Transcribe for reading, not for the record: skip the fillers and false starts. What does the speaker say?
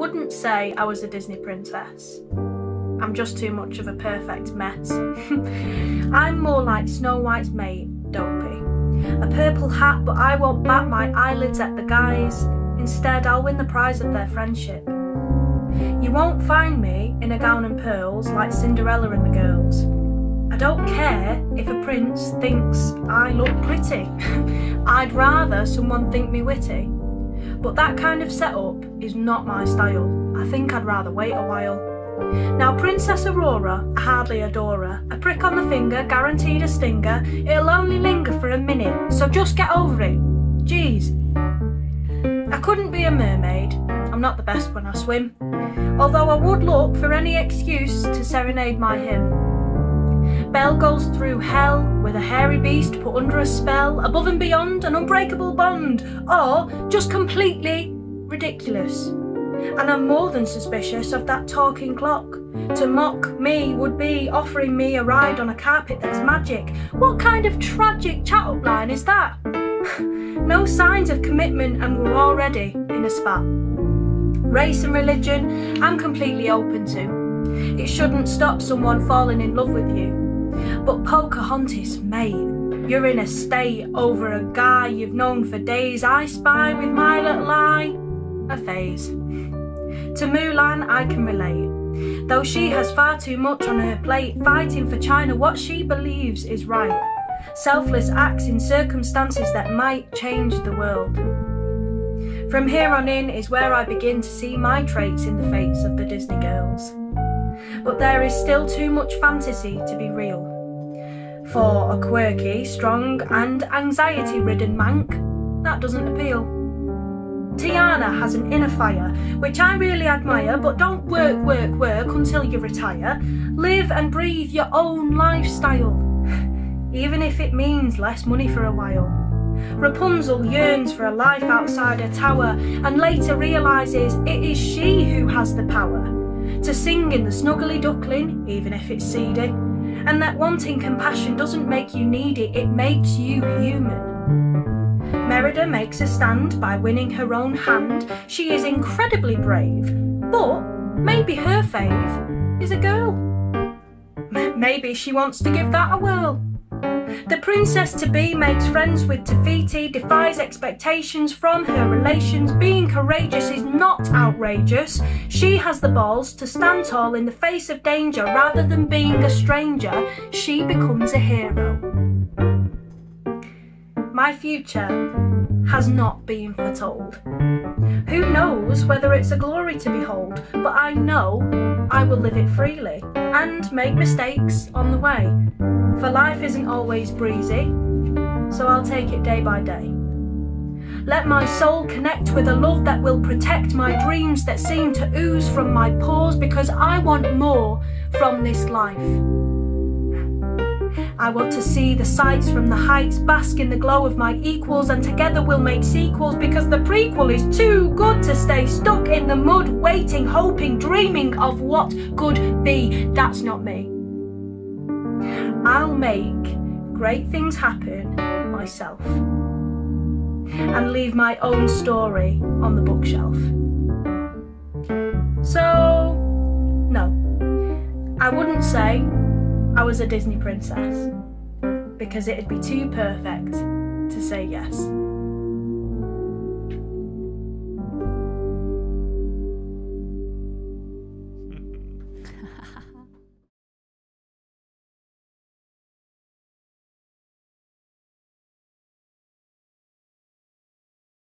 wouldn't say I was a Disney princess. I'm just too much of a perfect mess. I'm more like Snow White's mate, Dopey. A purple hat, but I won't bat my eyelids at the guys. Instead, I'll win the prize of their friendship. You won't find me in a gown and pearls like Cinderella and the girls. I don't care if a prince thinks I look pretty. I'd rather someone think me witty. But that kind of setup is not my style. I think I'd rather wait a while. Now Princess Aurora, I hardly adore her. A prick on the finger, guaranteed a stinger. It'll only linger for a minute, so just get over it. Jeez. I couldn't be a mermaid. I'm not the best when I swim. Although I would look for any excuse to serenade my hymn. Belle goes through hell with a hairy beast put under a spell. Above and beyond an unbreakable bond. Or just completely ridiculous. And I'm more than suspicious of that talking clock. To mock me would be offering me a ride on a carpet that's magic. What kind of tragic chat-up line is that? No signs of commitment and we're already in a spat. Race and religion, I'm completely open to. It shouldn't stop someone falling in love with you. But Pocahontas, mate. You're in a state over a guy you've known for days. I spy with my little eye a phase. To Mulan I can relate, though she has far too much on her plate, fighting for China what she believes is right, selfless acts in circumstances that might change the world. From here on in is where I begin to see my traits in the fates of the Disney girls. But there is still too much fantasy to be real, for a quirky, strong and anxiety-ridden mank, that doesn't appeal. Tiana has an inner fire, which I really admire, but don't work until you retire. Live and breathe your own lifestyle, even if it means less money for a while. Rapunzel yearns for a life outside her tower, and later realises it is she who has the power to sing in the snuggly duckling, even if it's seedy, and that wanting compassion doesn't make you needy, it makes you human. Merida makes a stand by winning her own hand. She is incredibly brave, but maybe her fave is a girl. Maybe she wants to give that a whirl. The princess-to-be makes friends with Tafiti, defies expectations from her relations. Being courageous is not outrageous. She has the balls to stand tall in the face of danger. Rather than being a stranger, she becomes a hero. My future has not been foretold. Who knows whether it's a glory to behold, but I know I will live it freely and make mistakes on the way. For life isn't always breezy, so I'll take it day by day. Let my soul connect with a love that will protect my dreams that seem to ooze from my pores, because I want more from this life. I want to see the sights from the heights, bask in the glow of my equals, and together we'll make sequels, because the prequel is too good to stay stuck in the mud, waiting, hoping, dreaming of what could be. That's not me. I'll make great things happen myself and leave my own story on the bookshelf. So, no, I wouldn't say I was a Disney princess, because it'd be too perfect to say yes.